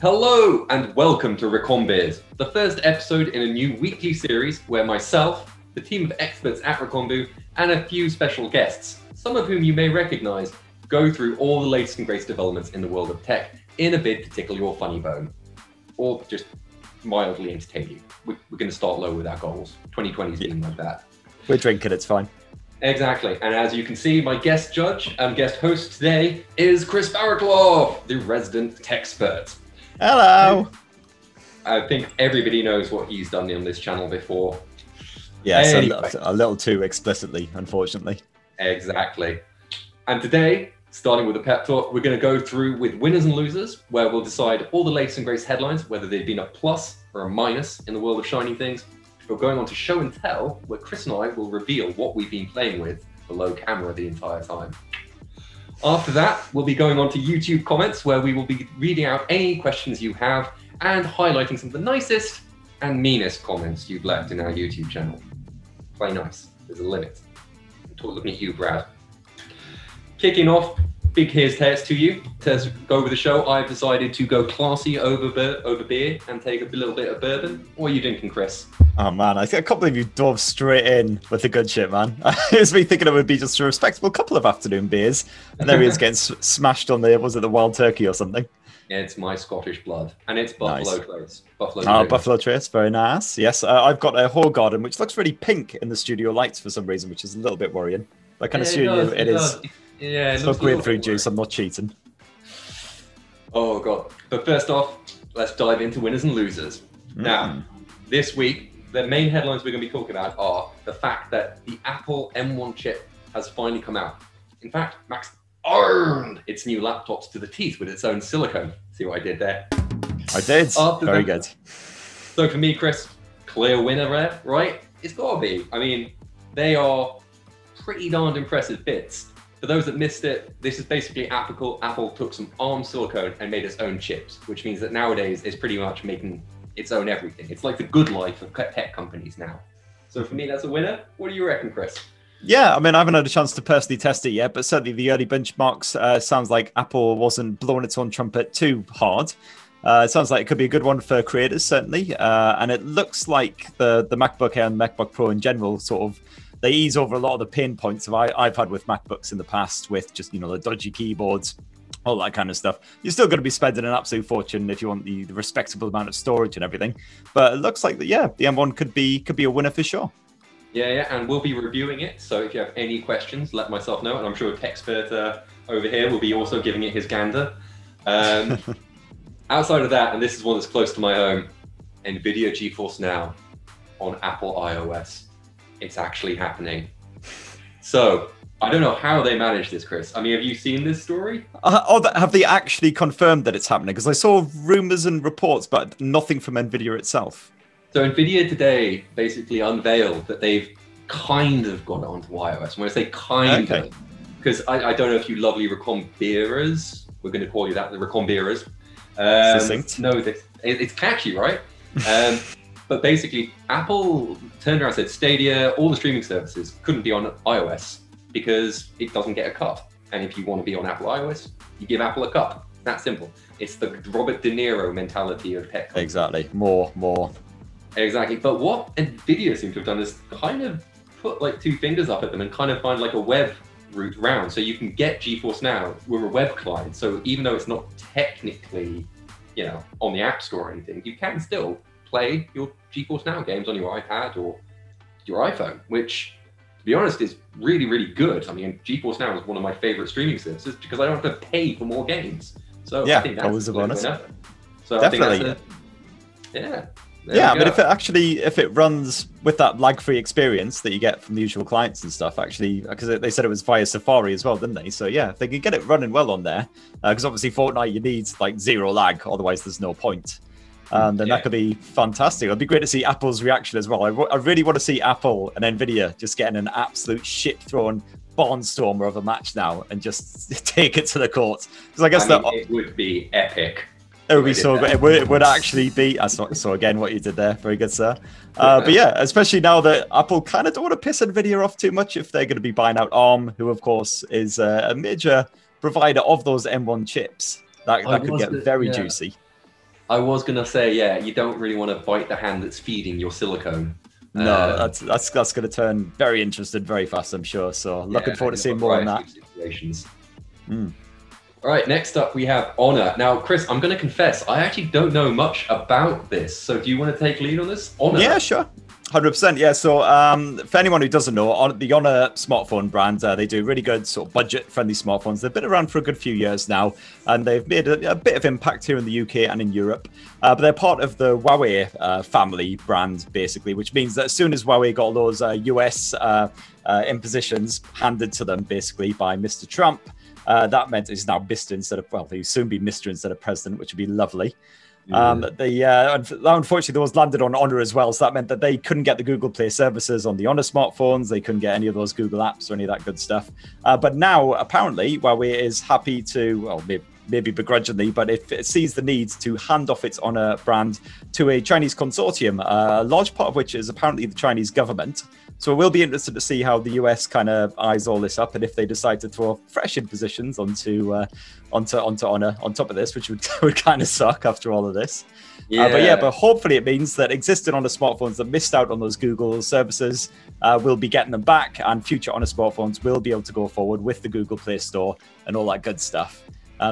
Hello and welcome to Recombeers, the first episode in a new weekly series where myself, the team of experts at Recombu, and a few special guests, some of whom you may recognize, go through all the latest and greatest developments in the world of tech in a bid to tickle your funny bone, or just mildly entertain you. We're going to start low with our goals. 2020 has been like that. We're drinking, it's fine. Exactly, and as you can see, my guest judge and guest host today is Chris Baraclough, the resident Techspert. Hello! I think everybody knows what he's done on this channel before. Yes, anyway. A little too explicitly, unfortunately. Exactly. And today, starting with a pep talk, we're going to go through with winners and losers, where we'll decide all the latest and greatest headlines, whether they've been a plus or a minus in the world of shiny things. We're going on to show and tell, where Chris and I will reveal what we've been playing with below camera the entire time. After that, we'll be going on to YouTube comments, where we will be reading out any questions you have and highlighting some of the nicest and meanest comments you've left in our YouTube channel. Play nice, there's a limit. I'm looking at you, Brad. Kicking off, big here's to you. To go with the show, I've decided to go classy over beer and take a little bit of bourbon. What are you drinking, Chris? Oh man, I can't believe you dove straight in with the good shit, man. It was me thinking it would be just a respectable couple of afternoon beers, and there he is getting smashed on the, was it the wild turkey or something? Yeah, it's my Scottish blood, and it's Buffalo Trace. Buffalo Trace, very nice. Yes, I've got a whole garden which looks really pink in the studio lights for some reason, which is a little bit worrying. I can assume it is. Yeah, it's not green fruit juice. I'm not cheating. Oh god! But first off, let's dive into winners and losers. Now, this week, the main headlines we're going to be talking about are the fact that the Apple M1 chip has finally come out. In fact, Max earned its new laptops to the teeth with its own silicone. See what I did there? I did. Very good. So for me, Chris, clear winner, right? It's got to be. I mean, they are pretty darned impressive bits. For those that missed it, this is basically Apple took some ARM silicone and made its own chips, which means that nowadays it's pretty much making its own everything. It's like the good life of tech companies now. So for me, that's a winner. What do you reckon, Chris? Yeah, I mean, I haven't had a chance to personally test it yet, but certainly the early benchmarks sounds like Apple wasn't blowing its own trumpet too hard. It sounds like it could be a good one for creators, certainly. And it looks like the MacBook Air and MacBook Pro in general sort of, they ease over a lot of the pain points I've had with MacBooks in the past, with just, you know, the dodgy keyboards, all that kind of stuff. You're still going to be spending an absolute fortune if you want the respectable amount of storage and everything. But it looks like that, yeah, the M1 could be a winner for sure. Yeah, and we'll be reviewing it. So if you have any questions, let myself know, and I'm sure Techspert over here will be also giving it his gander. Outside of that, and this is one that's close to my home, NVIDIA GeForce Now on Apple iOS. It's actually happening. So I don't know how they managed this, Chris. I mean, have you seen this story? Have they actually confirmed that it's happening? Because I saw rumors and reports, but nothing from NVIDIA itself. So NVIDIA today basically unveiled that they've kind of got onto iOS. When I say kind of, because I don't know if you lovely Recombeerers, we're going to call you that, the Recombeerers. Succinct. No, it's catchy, right? But basically, Apple turned around and said Stadia, all the streaming services, couldn't be on iOS because it doesn't get a cut. And if you want to be on Apple iOS, you give Apple a cut. That simple. It's the Robert De Niro mentality of tech. Exactly. More. Exactly. But what NVIDIA seems to have done is kind of put like two fingers up at them and kind of find like a web route round. So you can get GeForce Now with a web client. So even though it's not technically, you know, on the App Store or anything, you can still play your GeForce Now games on your iPad or your iPhone, which, to be honest, is really, really good. I mean, GeForce Now is one of my favorite streaming services because I don't have to pay for more games. So yeah, I think that's always a bonus. So definitely. I think that's a, yeah. Yeah, but if it runs with that lag-free experience that you get from the usual clients and stuff, actually, because they said it was via Safari as well, didn't they? So yeah, if they can get it running well on there, because obviously Fortnite, you need like zero lag, otherwise there's no point. Then that could be fantastic. It'd be great to see Apple's reaction as well. I really want to see Apple and NVIDIA just getting an absolute shit-thrown barnstormer of a match now and just take it to the courts. Because I guess it would be epic. It would be so good. It would actually be. I saw again what you did there. Very good, sir. But yeah, especially now that Apple kind of don't want to piss NVIDIA off too much if they're going to be buying out ARM, who of course is a major provider of those M1 chips. That could get very juicy. I was gonna say, yeah, you don't really want to bite the hand that's feeding your silicone. No, that's gonna turn very interested very fast, I'm sure. So looking forward to seeing more on that. All right, next up we have Honor. Now, Chris, I'm gonna confess, I actually don't know much about this. So do you want to take lead on this? Honor? Yeah, sure. 100%, yeah. So for anyone who doesn't know, the Honor smartphone brand, they do really good sort of budget-friendly smartphones. They've been around for a good few years now, and they've made a bit of impact here in the UK and in Europe. But they're part of the Huawei family brand, basically, which means that as soon as Huawei got those US impositions handed to them, basically, by Mr. Trump, that meant he's now Mr. instead of, well, he'll soon be Mr. instead of President, which would be lovely. Unfortunately, those landed on Honor as well, so that meant that they couldn't get the Google Play services on the Honor smartphones. They couldn't get any of those Google apps or any of that good stuff. But now, apparently, Huawei is happy to, well, maybe begrudgingly, but it sees the need to hand off its Honor brand to a Chinese consortium, a large part of which is apparently the Chinese government. So we'll be interested to see how the US kind of eyes all this up, and if they decide to throw fresh impositions onto Honor on top of this, which would kind of suck after all of this. Yeah. But hopefully it means that existing Honor smartphones that missed out on those Google services will be getting them back, and future Honor smartphones will be able to go forward with the Google Play Store and all that good stuff.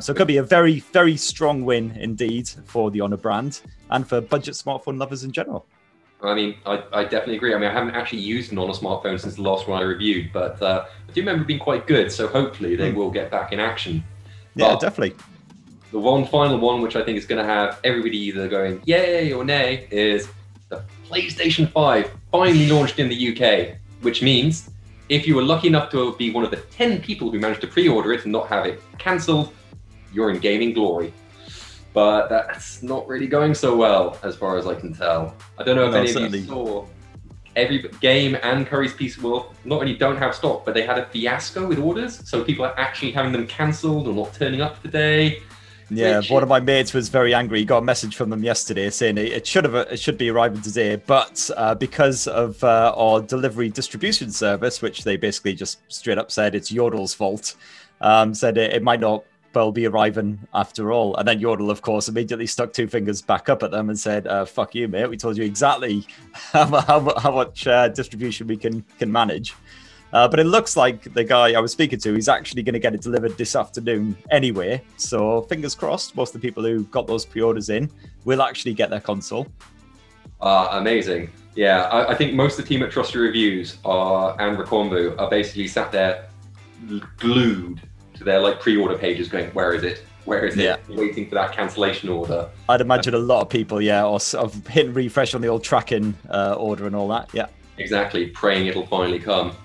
So it could be a very, very strong win indeed for the Honor brand and for budget smartphone lovers in general. I mean, I definitely agree. I mean, I haven't actually used an Honor smartphone since the last one I reviewed, but I do remember being quite good. So hopefully they will get back in action. Yeah, but definitely. The one final one, which I think is going to have everybody either going yay or nay, is the PlayStation 5 finally launched in the UK, which means if you were lucky enough to be one of the 10 people who managed to pre-order it and not have it cancelled, you're in gaming glory. But that's not really going so well, as far as I can tell. I don't know if any certainly. Of you saw every game and Curry's Piece World not only don't have stock, but they had a fiasco with orders. So people are actually having them cancelled or not turning up today. Yeah, one of my mates was very angry. He got a message from them yesterday saying it should be arriving today, but because of our delivery distribution service, which they basically just straight up said it's Yodel's fault, said it might not well be arriving after all. And then Yodel, of course, immediately stuck two fingers back up at them and said, fuck you, mate. We told you exactly how much distribution we can manage. But it looks like the guy I was speaking to, he's actually going to get it delivered this afternoon anyway. So fingers crossed, most of the people who got those pre-orders in will actually get their console. Amazing. Yeah, I think most of the team at Trusted Reviews and Recombu are basically sat there glued to their like pre-order pages going, where is it? Where is it? Yeah. Waiting for that cancellation order. I'd imagine a lot of people, yeah, or sort of hitting refresh on the old tracking order and all that. Yeah, exactly. Praying it'll finally come.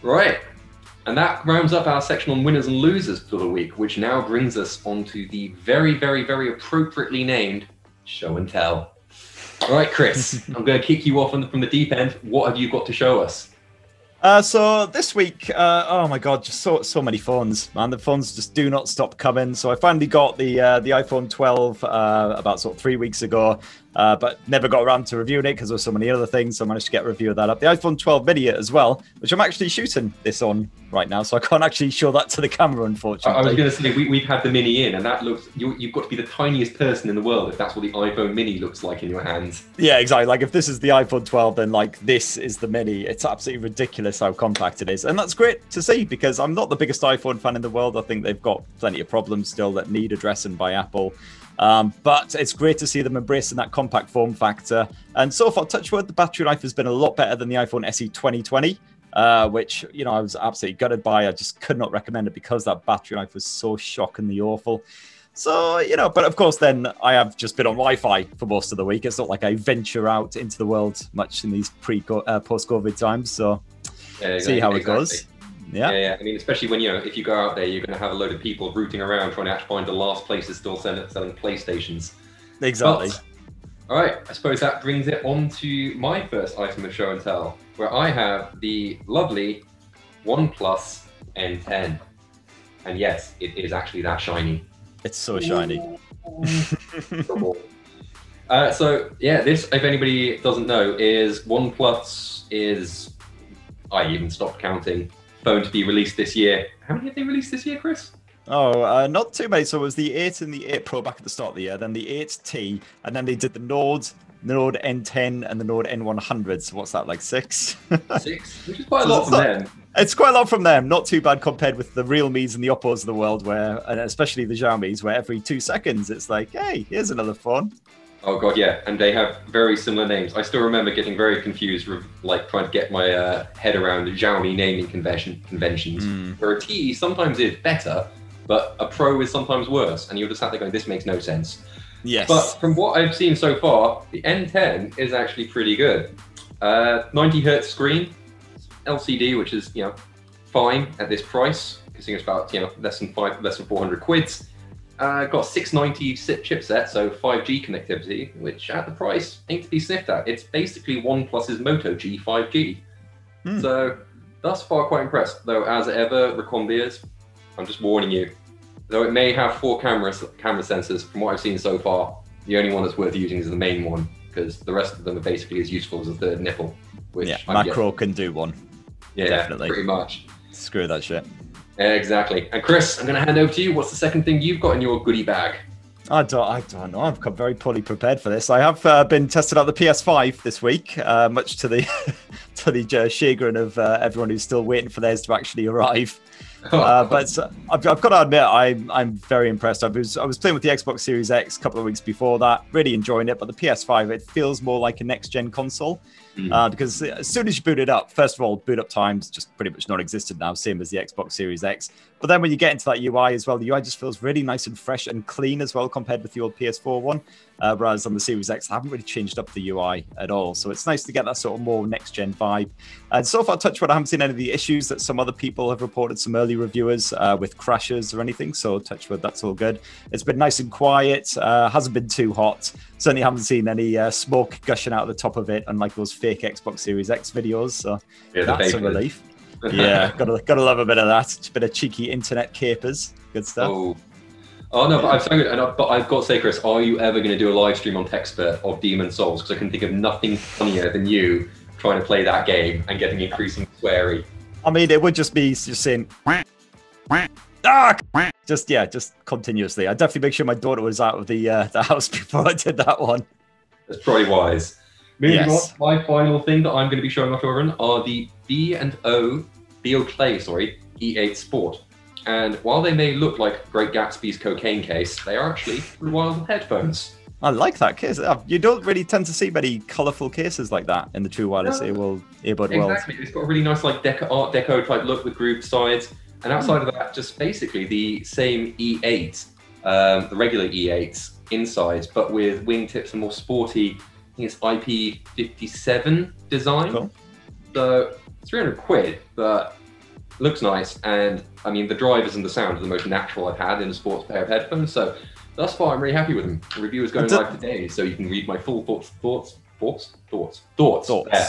Right, and that rounds up our section on winners and losers for the week, which now brings us onto the very, very, very appropriately named show and tell. All right, Chris, I'm going to kick you off from the deep end. What have you got to show us? So this week, oh my God, just so many phones, man. The phones just do not stop coming. So I finally got the iPhone 12 about sort of 3 weeks ago, but never got around to reviewing it because there were so many other things. So I managed to get a review of that up. The iPhone 12 mini as well, which I'm actually shooting this on right now. So I can't actually show that to the camera, unfortunately. I was going to say, we've had the mini in and that looks, you've got to be the tiniest person in the world if that's what the iPhone mini looks like in your hands. Yeah, exactly. Like if this is the iPhone 12, then like this is the mini. It's absolutely ridiculous how compact it is, and that's great to see because I'm not the biggest iPhone fan in the world. I think they've got plenty of problems still that need addressing by Apple, but it's great to see them embracing that compact form factor. And so far, touch wood, the battery life has been a lot better than the iPhone SE 2020, which, you know, I was absolutely gutted by. I just could not recommend it because that battery life was so shockingly awful. So, you know, but of course, then I have just been on Wi-Fi for most of the week. It's not like I venture out into the world much in these post-COVID times. So yeah, exactly. See how it goes. Yeah. Yeah, I mean, especially when, you know, if you go out there, you're going to have a load of people rooting around trying to actually find the last place that's still selling PlayStations. Exactly. But, all right, I suppose that brings it on to my first item of show and tell, where I have the lovely OnePlus 8 Pro. And yes, it is actually that shiny. It's so shiny. So yeah, this, if anybody doesn't know, is OnePlus is... I even stopped counting. Phone to be released this year. How many have they released this year, Chris? Oh, not too many. So it was the 8 and the 8 Pro back at the start of the year, then the 8T, and then they did the Nord N10, and the Nord N100. So what's that, like six? Six, which is quite a lot from them. It's quite a lot from them. Not too bad compared with the Realme's and the Oppos of the world, where, and especially the Xiaomi's, where every 2 seconds it's like, hey, here's another phone. Oh god, yeah, and they have very similar names. I still remember getting very confused with, like, trying to get my head around the Xiaomi naming conventions, where a T sometimes is better, but a Pro is sometimes worse, and you're just sat there going, this makes no sense. Yes. But from what I've seen so far, the N10 is actually pretty good. 90Hz screen, LCD, which is, you know, fine at this price, considering it's about, you know, less than 400 quids. Got 690 chipset, so 5G connectivity, which at the price ain't to be sniffed at. It's basically OnePlus's Moto G 5G. So thus far, quite impressed. Though, as ever, Recombeers, I'm just warning you. Though it may have four camera sensors, from what I've seen so far, the only one that's worth using is the main one, because the rest of them are basically as useful as a third nipple. Which yeah, macro can do one. Yeah, definitely. Pretty much. Screw that shit. Exactly. And Chris, I'm going to hand over to you. What's the second thing you've got in your goodie bag? I don't know. I've come very poorly prepared for this. I have been testing out the PS5 this week, much to the chagrin of everyone who's still waiting for theirs to actually arrive. But I've got to admit, I'm very impressed. I was playing with the Xbox Series X a couple of weeks before that, really enjoying it. But the PS5, it feels more like a next-gen console because as soon as you boot it up, first of all, boot up time's just pretty much non-existent now, same as the Xbox Series X. But then when you get into that UI as well, the UI just feels really nice and fresh and clean as well compared with the old PS4 one. Whereas on the Series X, I haven't really changed up the UI at all. So it's nice to get that sort of more next-gen vibe. And so far, touch wood, I haven't seen any of the issues that some other people have reported, some early reviewers with crashes or anything. So touch wood, that's all good. It's been nice and quiet, hasn't been too hot. Certainly haven't seen any smoke gushing out of the top of it, unlike those fake Xbox Series X videos. So yeah, that's a relief. Yeah, gotta love a bit of that. It's a bit of cheeky internet capers. Good stuff. Oh no, but I've got to say, Chris, are you ever going to do a live stream on Techspert of Demon Souls? Because I can think of nothing funnier than you trying to play that game and getting increasingly sweary. I mean, it would just be just saying, just continuously. I definitely make sure my daughter was out of the house before I did that one. That's probably wise. Moving on, my final thing that I'm going to be showing my children are the BeoPlay E8 Sport. And while they may look like Great Gatsby's cocaine case, they are actually True Wireless headphones. I like that case. You don't really tend to see many colourful cases like that in the True Wireless earbud world. Exactly. It's got a really nice, like, art deco type look with grooved sides. And outside of that, just basically the same E8, the regular E8s insides, but with wingtips and more sporty, I think it's IP57 design. Cool. So 300 quid, but looks nice. And I mean, the drivers and the sound are the most natural I've had in a sports pair of headphones. So thus far, I'm really happy with them. The review is going live today, so you can read my full thoughts. Yeah.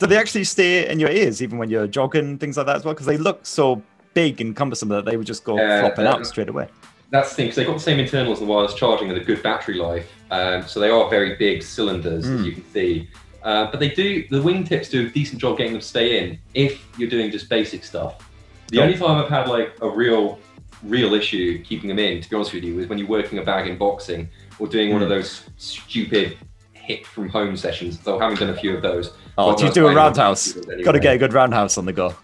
Do they actually stay in your ears, even when you're jogging, things like that as well? Because they look so big and cumbersome that they would just go flopping out straight away. That's the thing, because they've got the same internals as the wireless charging and a good battery life. So they are very big cylinders, as you can see. But they do, the wingtips do a decent job getting them to stay in if you're doing just basic stuff. The only time I've had like a real issue keeping them in, to be honest with you, is when you're working a bag in boxing or doing one of those stupid hit from home sessions. So I haven't done a few of those. Oh, do you do a roundhouse? Anyway. Got to get a good roundhouse on the go.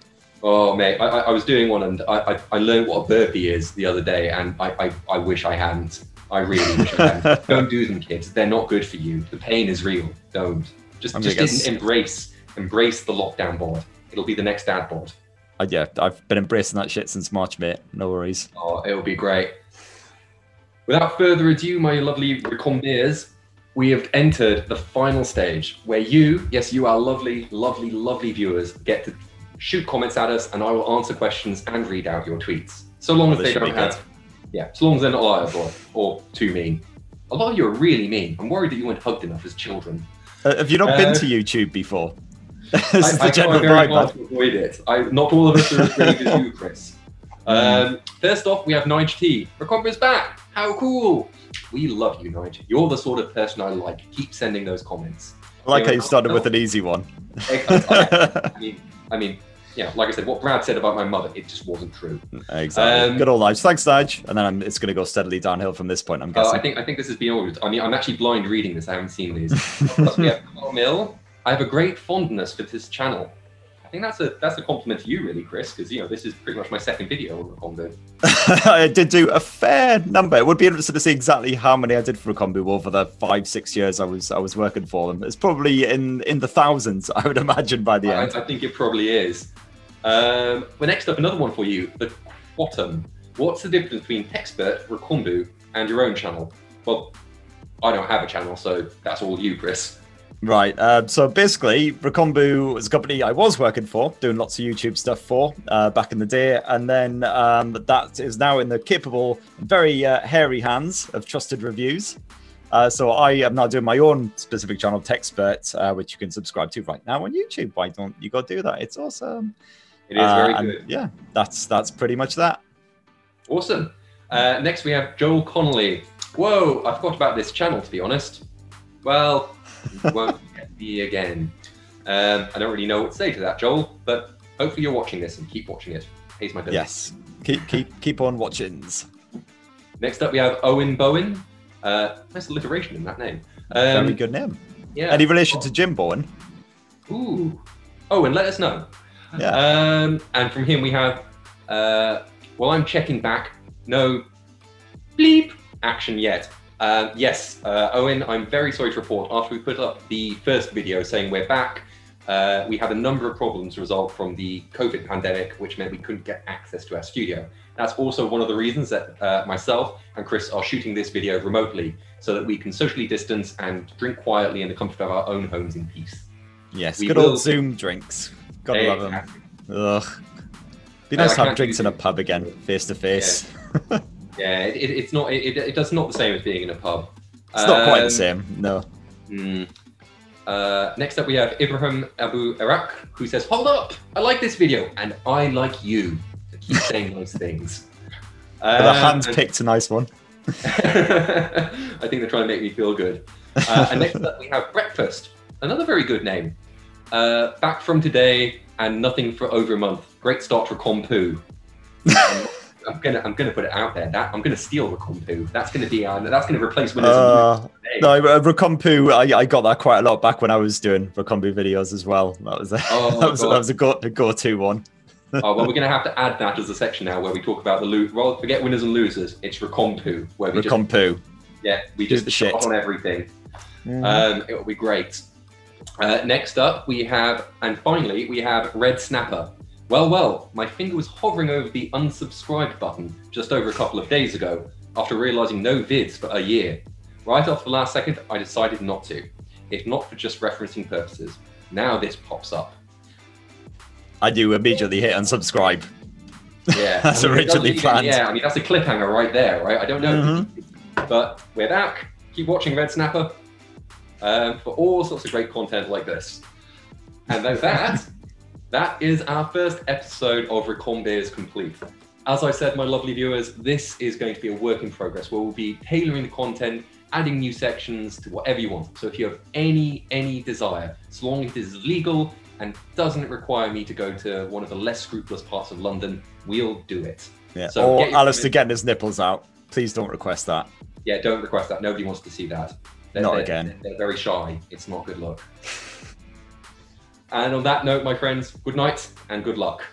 Oh mate, I was doing one and I learned what a burpee is the other day, and I wish I hadn't. I really wish I hadn't. Don't do them, kids. They're not good for you. The pain is real. Don't. Just embrace the lockdown board. It'll be the next dad board. Yeah, I've been embracing that shit since March, mate. No worries. Oh, it'll be great. Without further ado, my lovely Recombeers, we have entered the final stage where you, yes, you are lovely, lovely, lovely viewers, get to shoot comments at us, and I will answer questions and read out your tweets. So long as they don't have, so long as they're not liars or too mean. A lot of you are really mean. I'm worried that you weren't hugged enough as children. Have you not been to YouTube before? I try very hard to avoid it. Not all of us are as brave as you, Chris. First off, we have Nige T. Recombeers back. How cool. We love you, Nige. You're the sort of person I like. Keep sending those comments. I like how you started with an easy one. I mean, yeah, like I said, what Brad said about my mother, it just wasn't true. Exactly. Good old lives. Thanks, Saj. And then it's going to go steadily downhill from this point, I'm guessing. I think this has been ordered. I mean, I'm actually blind reading this. I haven't seen these. Plus, we have Carmel. I have a great fondness for this channel. I think that's a compliment to you, really, Chris, because you know this is pretty much my second video on Recombu. I did do a fair number. It would be interesting to see exactly how many I did for Recombu over the 5-6 years I was working for them. It's probably in the thousands, I would imagine, by the end. I think it probably is. Well, next up, another one for you, the Quatum. What's the difference between Techspert, Recombu, and your own channel? Well, I don't have a channel, so that's all you, Chris. Right, so basically, Recombu was a company I was working for, doing lots of YouTube stuff for back in the day, and then that is now in the capable, very hairy hands of Trusted Reviews. So I am now doing my own specific channel, Techspert, which you can subscribe to right now on YouTube. Why don't you go do that? It's awesome. It is very good. Yeah, that's pretty much that. Awesome. Next, we have Joel Connolly. Whoa, I forgot about this channel, to be honest. Well... you won't get me again. I don't really know what to say to that, Joel, but hopefully you're watching this and keep watching it. Pays my bills. Yes, keep on watchings. Next up, we have Owen Bowen. Nice alliteration in that name. Very good name. Yeah. Any relation to Jim Bowen? Ooh, Owen, let us know. Yeah. And from him we have, well, I'm checking back. No bleep action yet. Yes, Owen, I'm very sorry to report, after we put up the first video saying we're back, we had a number of problems resolved from the COVID pandemic, which meant we couldn't get access to our studio. That's also one of the reasons that myself and Chris are shooting this video remotely, so that we can socially distance and drink quietly in the comfort of our own homes in peace. Yes, we good old Zoom drinks. Gotta love them. Ugh. Be nice to have drinks in a pub again, face to face. Yeah. Yeah, it's not. It's not the same as being in a pub. It's not quite the same, no. Next up, we have Ibrahim Abu Iraq, who says, "Hold up, I like this video, and I like you." So keep saying those things. The hand-picked a nice one. I think they're trying to make me feel good. And next up, we have Breakfast, another very good name. Back from today and nothing for over a month. Great start for Compu. I'm gonna put it out there that I'm gonna steal Recompu. That's gonna replace Windows. No, Recompu. I got that quite a lot back when I was doing Recompu videos as well. That was a go-to one. Oh well, we're gonna have to add that as a section now where we talk about the loot. Well, forget winners and losers. It's Recompu where we Recompu. Yeah, we just shit on everything. Mm. It will be great. Next up, we have and finally we have Red Snapper. Well, well, my finger was hovering over the unsubscribe button just over a couple of days ago after realizing no vids for a year. Right off the last second, I decided not to, if not for just referencing purposes. Now this pops up. I do immediately hit unsubscribe. Yeah. That's originally planned. Yeah, I mean, that's a cliffhanger right there, right? I don't know. Mm-hmm. But we're back. Keep watching Red Snapper for all sorts of great content like this. And then that... that is our first episode of Recombeers complete. As I said, my lovely viewers, this is going to be a work in progress where we'll be tailoring the content, adding new sections to whatever you want. So if you have any desire, so long as it is legal and doesn't require me to go to one of the less scrupulous parts of London, we'll do it. Yeah. So or Alice to get his nipples out. Please don't request that. Yeah, don't request that. Nobody wants to see that. Not again. They're very shy. It's not good luck. And on that note, my friends, good night and good luck.